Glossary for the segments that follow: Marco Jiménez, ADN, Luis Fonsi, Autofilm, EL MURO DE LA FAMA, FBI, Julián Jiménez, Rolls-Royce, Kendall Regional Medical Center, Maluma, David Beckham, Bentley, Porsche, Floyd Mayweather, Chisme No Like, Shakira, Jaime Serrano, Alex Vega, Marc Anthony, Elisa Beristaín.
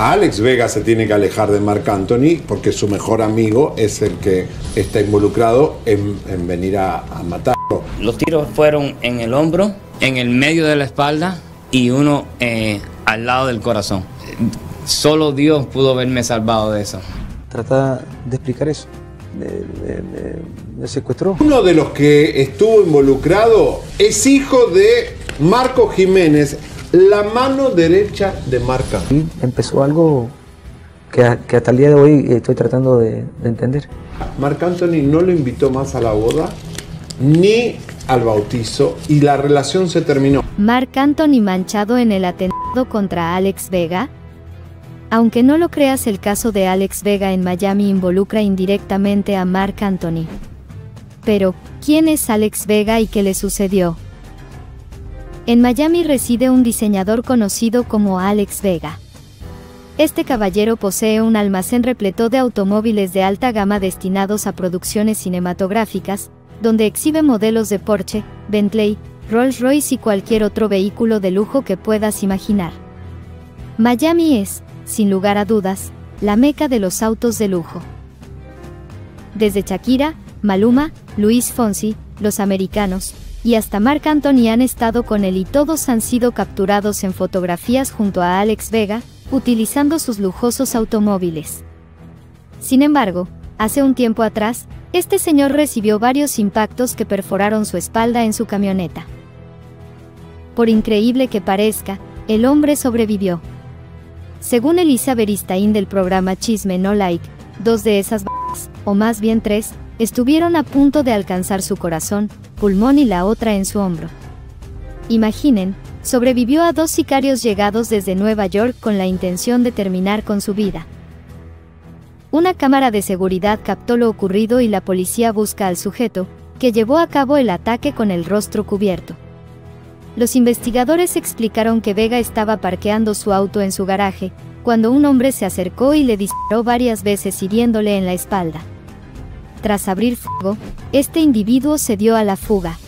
Alex Vega se tiene que alejar de Marc Anthony porque su mejor amigo es el que está involucrado en venir a matarlo. Los tiros fueron en el hombro, en el medio de la espalda y uno al lado del corazón. Solo Dios pudo haberme salvado de eso. Trata de explicar eso. Me secuestró. Uno de los que estuvo involucrado es hijo de Marco Jiménez, la mano derecha de Marc Anthony. Y empezó algo que hasta el día de hoy estoy tratando de entender. Marc Anthony no lo invitó más a la boda ni al bautizo y la relación se terminó. Marc Anthony manchado en el atentado contra Alex Vega. Aunque no lo creas, el caso de Alex Vega en Miami involucra indirectamente a Marc Anthony. Pero, ¿quién es Alex Vega y qué le sucedió? En Miami reside un diseñador conocido como Alex Vega. Este caballero posee un almacén repleto de automóviles de alta gama destinados a producciones cinematográficas, donde exhibe modelos de Porsche, Bentley, Rolls-Royce y cualquier otro vehículo de lujo que puedas imaginar. Miami es, sin lugar a dudas, la meca de los autos de lujo. Desde Shakira, Maluma, Luis Fonsi, los americanos, y hasta Marc Anthony han estado con él y todos han sido capturados en fotografías junto a Alex Vega, utilizando sus lujosos automóviles. Sin embargo, hace un tiempo atrás, este señor recibió varios impactos que perforaron su espalda en su camioneta. Por increíble que parezca, el hombre sobrevivió. Según Elisa Beristaín del programa Chisme No Like, dos de esas balas, o más bien tres, estuvieron a punto de alcanzar su corazón, pulmón y la otra en su hombro. Imaginen, sobrevivió a dos sicarios llegados desde Nueva York con la intención de terminar con su vida. Una cámara de seguridad captó lo ocurrido y la policía busca al sujeto, que llevó a cabo el ataque con el rostro cubierto. Los investigadores explicaron que Vega estaba parqueando su auto en su garaje, cuando un hombre se acercó y le disparó varias veces hiriéndole en la espalda. Tras abrir fuego, este individuo se dio a la fuga.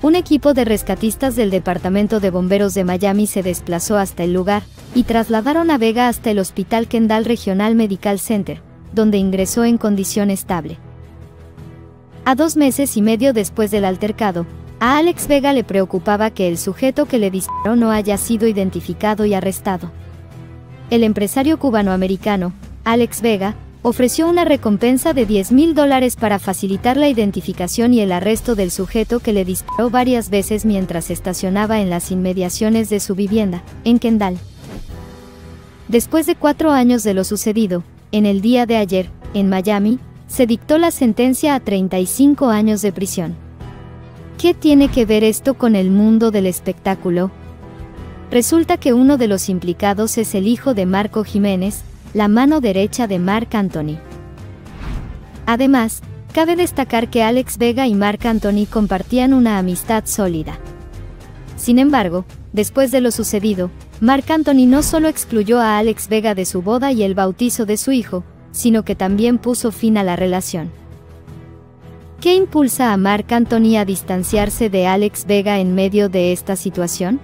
Un equipo de rescatistas del Departamento de Bomberos de Miami se desplazó hasta el lugar, y trasladaron a Vega hasta el Hospital Kendall Regional Medical Center, donde ingresó en condición estable. A 2 meses y medio después del altercado, a Alex Vega le preocupaba que el sujeto que le disparó no haya sido identificado y arrestado. El empresario cubano-americano, Alex Vega, ofreció una recompensa de $10.000 para facilitar la identificación y el arresto del sujeto que le disparó varias veces mientras estacionaba en las inmediaciones de su vivienda, en Kendall. Después de 4 años de lo sucedido, en el día de ayer, en Miami, se dictó la sentencia a 35 años de prisión. ¿Qué tiene que ver esto con el mundo del espectáculo? Resulta que uno de los implicados es el hijo de Marco Jiménez, la mano derecha de Marc Anthony. Además, cabe destacar que Alex Vega y Marc Anthony compartían una amistad sólida. Sin embargo, después de lo sucedido, Marc Anthony no solo excluyó a Alex Vega de su boda y el bautizo de su hijo, sino que también puso fin a la relación. ¿Qué impulsa a Marc Anthony a distanciarse de Alex Vega en medio de esta situación?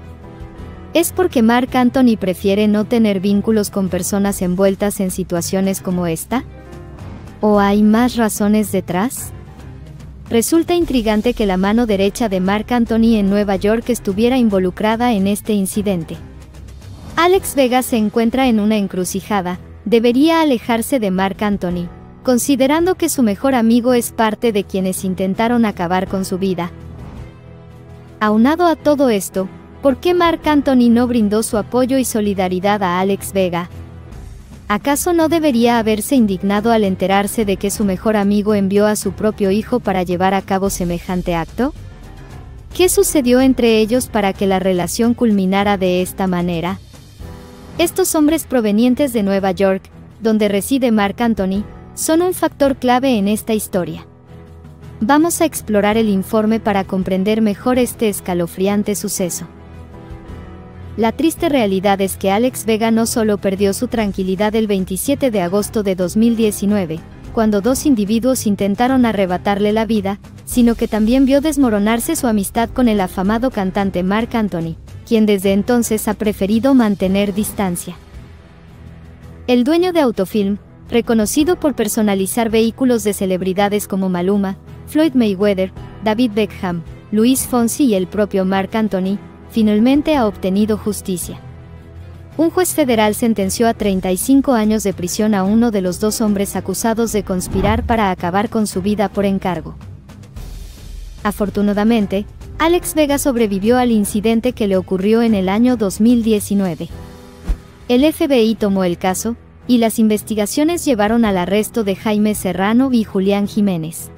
¿Es porque Marc Anthony prefiere no tener vínculos con personas envueltas en situaciones como esta? ¿O hay más razones detrás? Resulta intrigante que la mano derecha de Marc Anthony en Nueva York estuviera involucrada en este incidente. Alex Vega se encuentra en una encrucijada, debería alejarse de Marc Anthony, considerando que su mejor amigo es parte de quienes intentaron acabar con su vida. Aunado a todo esto, ¿por qué Marc Anthony no brindó su apoyo y solidaridad a Alex Vega? ¿Acaso no debería haberse indignado al enterarse de que su mejor amigo envió a su propio hijo para llevar a cabo semejante acto? ¿Qué sucedió entre ellos para que la relación culminara de esta manera? Estos hombres provenientes de Nueva York, donde reside Marc Anthony, son un factor clave en esta historia. Vamos a explorar el informe para comprender mejor este escalofriante suceso. La triste realidad es que Alex Vega no solo perdió su tranquilidad el 27 de agosto de 2019, cuando 2 individuos intentaron arrebatarle la vida, sino que también vio desmoronarse su amistad con el afamado cantante Marc Anthony, quien desde entonces ha preferido mantener distancia. El dueño de Autofilm, reconocido por personalizar vehículos de celebridades como Maluma, Floyd Mayweather, David Beckham, Luis Fonsi y el propio Marc Anthony, finalmente ha obtenido justicia. Un juez federal sentenció a 35 años de prisión a uno de los dos hombres acusados de conspirar para acabar con su vida por encargo. Afortunadamente, Alex Vega sobrevivió al incidente que le ocurrió en el año 2019. El FBI tomó el caso, y las investigaciones llevaron al arresto de Jaime Serrano y Julián Jiménez.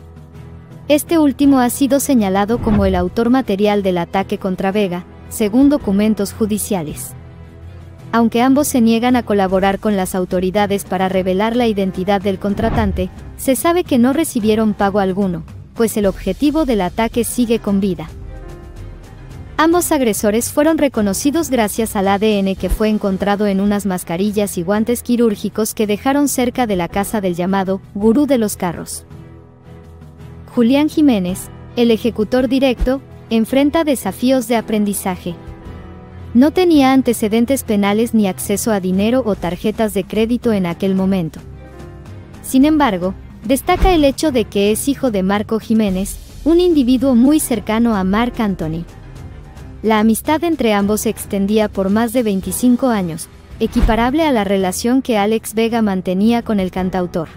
Este último ha sido señalado como el autor material del ataque contra Vega, según documentos judiciales. Aunque ambos se niegan a colaborar con las autoridades para revelar la identidad del contratante, se sabe que no recibieron pago alguno, pues el objetivo del ataque sigue con vida. Ambos agresores fueron reconocidos gracias al ADN que fue encontrado en unas mascarillas y guantes quirúrgicos que dejaron cerca de la casa del llamado gurú de los carros. Julián Jiménez, el ejecutor directo, enfrenta desafíos de aprendizaje. No tenía antecedentes penales ni acceso a dinero o tarjetas de crédito en aquel momento. Sin embargo, destaca el hecho de que es hijo de Marco Jiménez, un individuo muy cercano a Marc Anthony. La amistad entre ambos se extendía por más de 25 años, equiparable a la relación que Alex Vega mantenía con el cantautor.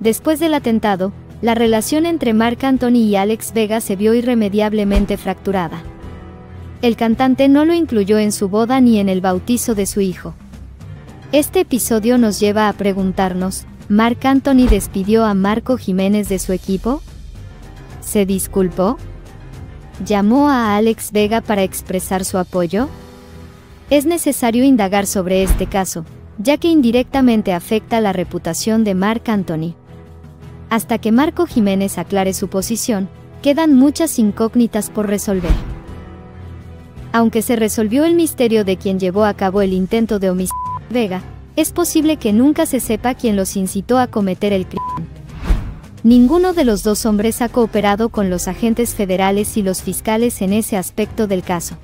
Después del atentado, la relación entre Marc Anthony y Alex Vega se vio irremediablemente fracturada. El cantante no lo incluyó en su boda ni en el bautizo de su hijo. Este episodio nos lleva a preguntarnos, ¿Marc Anthony despidió a Marco Jiménez de su equipo? ¿Se disculpó? ¿Llamó a Alex Vega para expresar su apoyo? Es necesario indagar sobre este caso, ya que indirectamente afecta la reputación de Marc Anthony. Hasta que Marco Jiménez aclare su posición, quedan muchas incógnitas por resolver. Aunque se resolvió el misterio de quien llevó a cabo el intento de homicidio de Vega, es posible que nunca se sepa quién los incitó a cometer el crimen. Ninguno de los dos hombres ha cooperado con los agentes federales y los fiscales en ese aspecto del caso.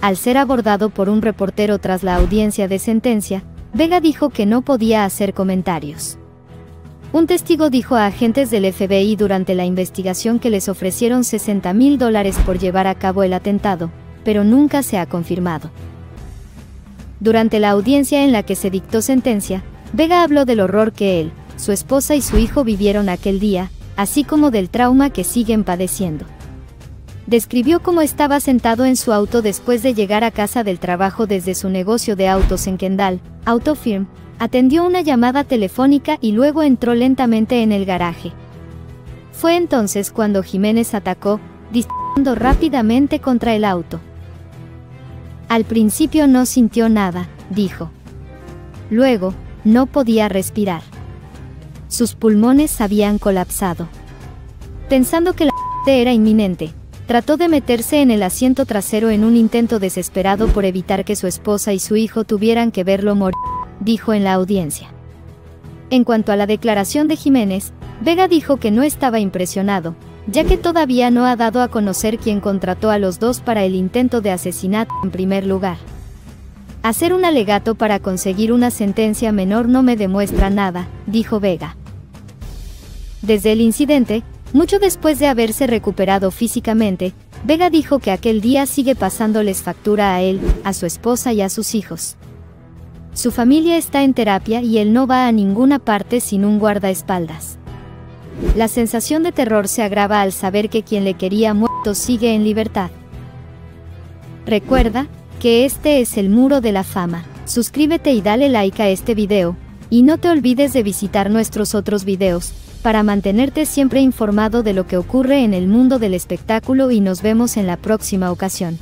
Al ser abordado por un reportero tras la audiencia de sentencia, Vega dijo que no podía hacer comentarios. Un testigo dijo a agentes del FBI durante la investigación que les ofrecieron $60.000 por llevar a cabo el atentado, pero nunca se ha confirmado. Durante la audiencia en la que se dictó sentencia, Vega habló del horror que él, su esposa y su hijo vivieron aquel día, así como del trauma que siguen padeciendo. Describió cómo estaba sentado en su auto después de llegar a casa del trabajo desde su negocio de autos en Kendall, Autofilm. Atendió una llamada telefónica y luego entró lentamente en el garaje. Fue entonces cuando Jiménez atacó, disparando rápidamente contra el auto. Al principio no sintió nada, dijo. Luego, no podía respirar. Sus pulmones habían colapsado. Pensando que la muerte era inminente, trató de meterse en el asiento trasero en un intento desesperado por evitar que su esposa y su hijo tuvieran que verlo morir, dijo en la audiencia. En cuanto a la declaración de Jiménez, Vega dijo que no estaba impresionado, ya que todavía no ha dado a conocer quién contrató a los dos para el intento de asesinato en primer lugar. Hacer un alegato para conseguir una sentencia menor no me demuestra nada, dijo Vega. Desde el incidente, mucho después de haberse recuperado físicamente, Vega dijo que aquel día sigue pasándoles factura a él, a su esposa y a sus hijos. Su familia está en terapia y él no va a ninguna parte sin un guardaespaldas. La sensación de terror se agrava al saber que quien le quería muerto sigue en libertad. Recuerda que este es el Muro de la Fama. Suscríbete y dale like a este video, y no te olvides de visitar nuestros otros videos, para mantenerte siempre informado de lo que ocurre en el mundo del espectáculo y nos vemos en la próxima ocasión.